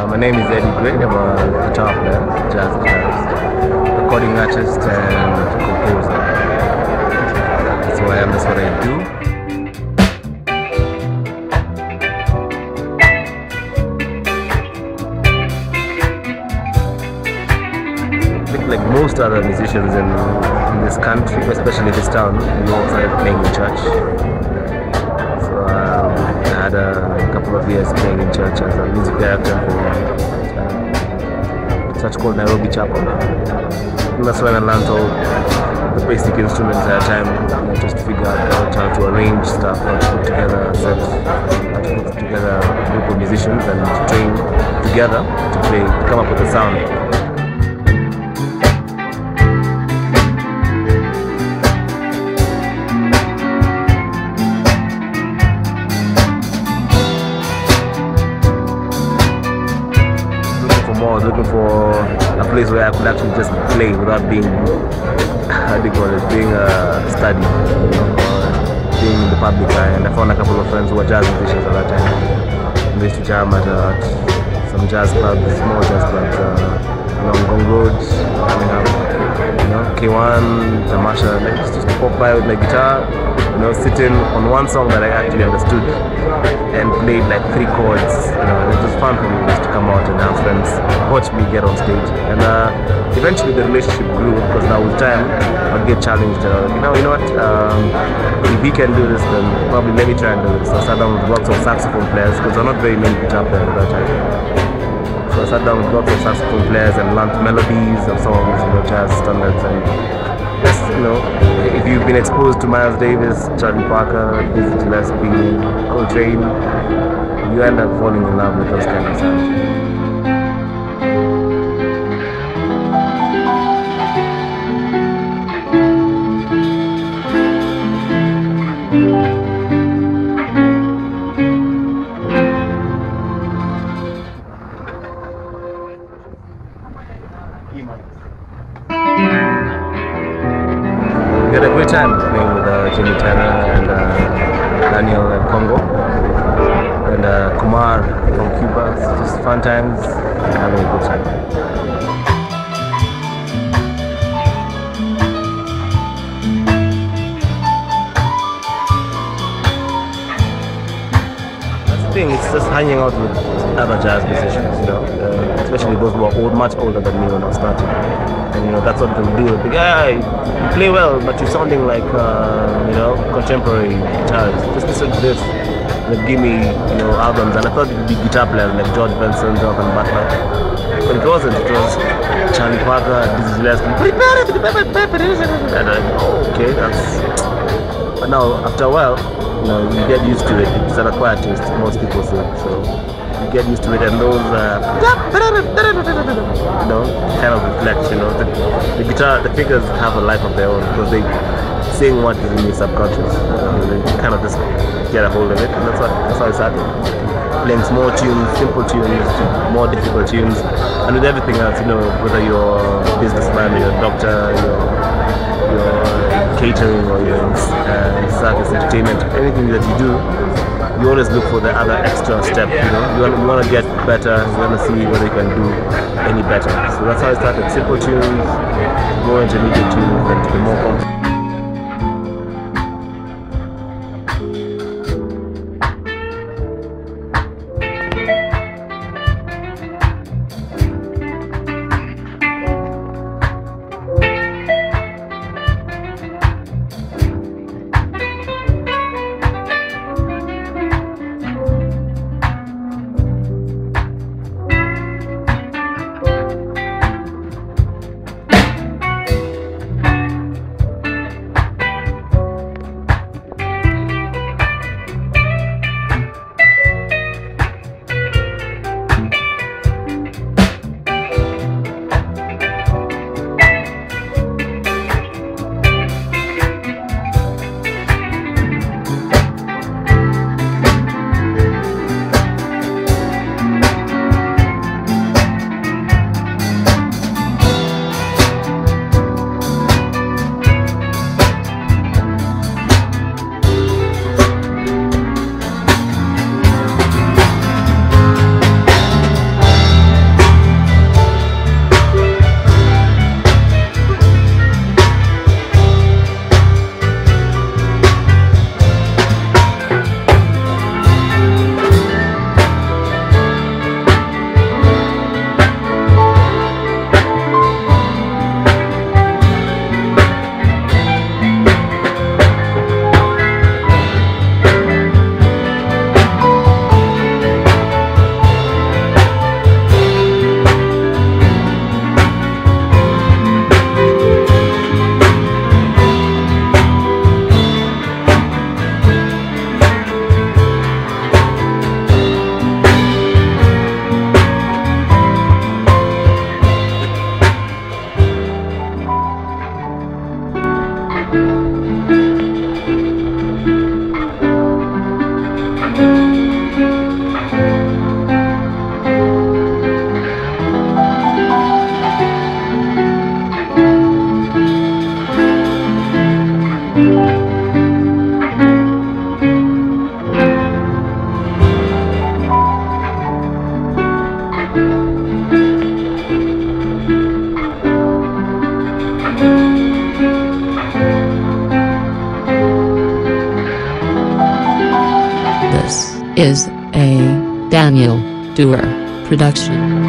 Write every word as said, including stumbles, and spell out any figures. Uh, my name is Eddie Gray. I'm a guitar player, jazz guitarist, recording artist and composer. That's who I am, that's what I do. Like most other musicians in, in this country, especially this town, we all started playing in church. So um, I had a couple of years playing in church as a music director for uh, a church called Nairobi Chapel. And that's when I learned all the basic instruments at a time, just to figure out how to arrange stuff, how to put together sets, how to put together a group of musicians and train together to play, to come up with a sound. Looking for a place where I could actually just play without being, how do you call it, being uh, studied, you know, being in the public eye. And I found a couple of friends who were jazz musicians at that time. And they used to jam at uh, some jazz clubs, small jazz clubs, uh, along Gong Road, you know, K one, Tamasha. And I used to pop by with my guitar, you know, sitting on one song that I actually understood and played like three chords. You know, it was fun for me just to come out and have friends watch me get on stage. And uh, eventually the relationship grew, because now with time I'd get challenged. Uh, you know, you know what? Um, if he can do this, then probably let me try and do this. So I sat down with lots of saxophone players, because there are not very many guitar players at that time. So I sat down with lots of saxophone players and learned melodies of some of these, you know, jazz standards. And just, you know, if you've been exposed to Miles Davis, Charlie Parker, Dizzy Gillespie, Coltrane, you end up falling in love with those kind of sounds. Time playing with uh, Jimmy Tanner and uh, Daniel and Congo and uh, Kumar from Cuba. It's just fun times, having a good time. That's the thing, it's just hanging out with other jazz musicians, you know, uh, especially those who are old, much older than me when I started. And, you know, that's what they'll do. Like, ah, you play well, but you're sounding like, uh, you know, contemporary guitarists. Just listen to this. They'll give me, you know, albums. And I thought it would be guitar players like George Benson, Jonathan Butler. But it wasn't. It was Charlie Parker, Dizzy Gillespie. And I, oh, okay, that's... But now, after a while, you know, you get used to it. It's an acquired taste, most people say. So you get used to it, and those uh, you know, kind of reflect, you know, the, the guitar, the figures have a life of their own, because they sing what is in your subconscious. You know, they kind of just get a hold of it, and that's what, that's how it started. Playing small tunes, simple tunes, more difficult tunes, and with everything else, you know, whether you're a businessman, you're a doctor, you're, you're catering, or your uh, service, entertainment, anything that you do, you always look for the other extra step, you know. You want, you want to get better, you want to see whether you can do any better. So that's how I started. Simple tunes, more intermediate tunes, and to be more comfortable. is a Daniel Duwa production.